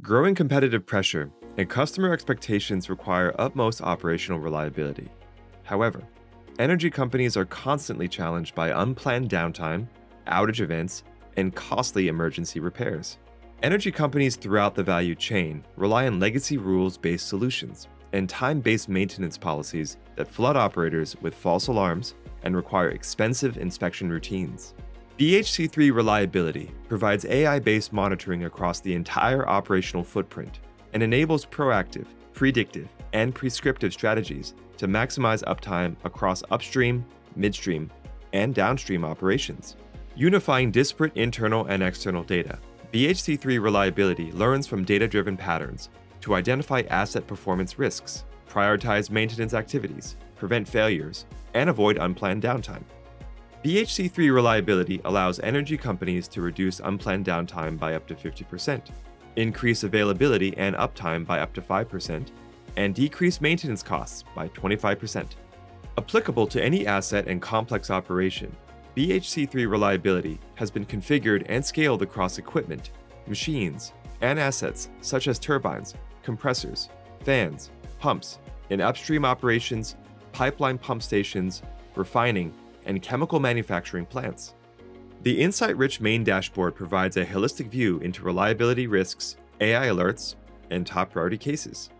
Growing competitive pressure and customer expectations require utmost operational reliability. However, energy companies are constantly challenged by unplanned downtime, outage events, and costly emergency repairs. Energy companies throughout the value chain rely on legacy rules-based solutions and time-based maintenance policies that flood operators with false alarms and require expensive inspection routines. BHC3 Reliability provides AI-based monitoring across the entire operational footprint and enables proactive, predictive, and prescriptive strategies to maximize uptime across upstream, midstream, and downstream operations. Unifying disparate internal and external data, BHC3 Reliability learns from data-driven patterns to identify asset performance risks, prioritize maintenance activities, prevent failures, and avoid unplanned downtime. BHC3 Reliability allows energy companies to reduce unplanned downtime by up to 50%, increase availability and uptime by up to 5%, and decrease maintenance costs by 25%. Applicable to any asset and complex operation, BHC3 Reliability has been configured and scaled across equipment, machines, and assets such as turbines, compressors, fans, pumps, in upstream operations, pipeline pump stations, refining, and chemical manufacturing plants. The insight-rich main dashboard provides a holistic view into reliability risks, AI alerts, and top priority cases.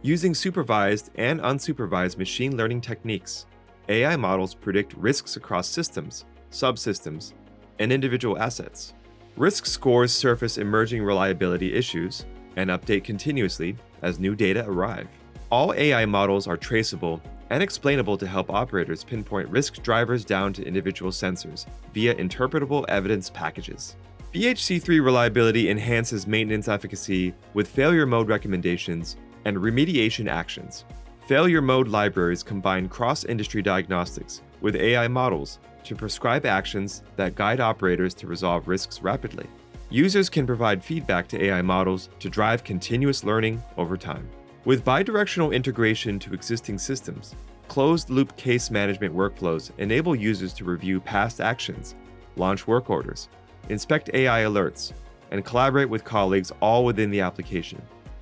Using supervised and unsupervised machine learning techniques, AI models predict risks across systems, subsystems, and individual assets. Risk scores surface emerging reliability issues and update continuously as new data arrive. All AI models are traceable and explainable to help operators pinpoint risk drivers down to individual sensors via interpretable evidence packages. BHC3 Reliability enhances maintenance efficacy with failure mode recommendations and remediation actions. Failure mode libraries combine cross-industry diagnostics with AI models to prescribe actions that guide operators to resolve risks rapidly. Users can provide feedback to AI models to drive continuous learning over time. With bidirectional integration to existing systems, closed-loop case management workflows enable users to review past actions, launch work orders, inspect AI alerts, and collaborate with colleagues all within the application.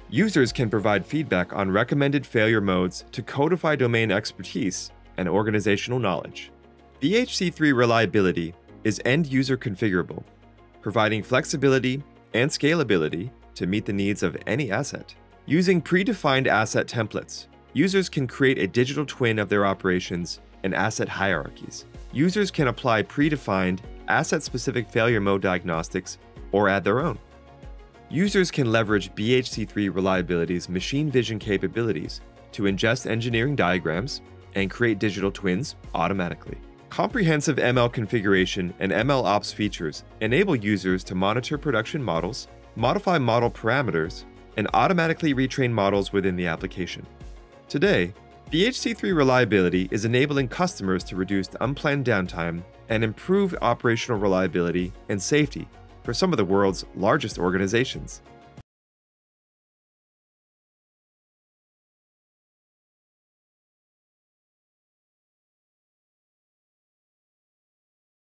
Users can provide feedback on recommended failure modes to codify domain expertise and organizational knowledge. BHC3 Reliability is end-user configurable, providing flexibility and scalability to meet the needs of any asset. Using predefined asset templates, users can create a digital twin of their operations and asset hierarchies. Users can apply predefined, asset-specific failure mode diagnostics or add their own. Users can leverage BHC3 Reliability's machine vision capabilities to ingest engineering diagrams and create digital twins automatically. Comprehensive ML configuration and MLOps features enable users to monitor production models, modify model parameters, and automatically retrain models within the application. Today, BHC3 Reliability is enabling customers to reduce unplanned downtime and improve operational reliability and safety for some of the world's largest organizations.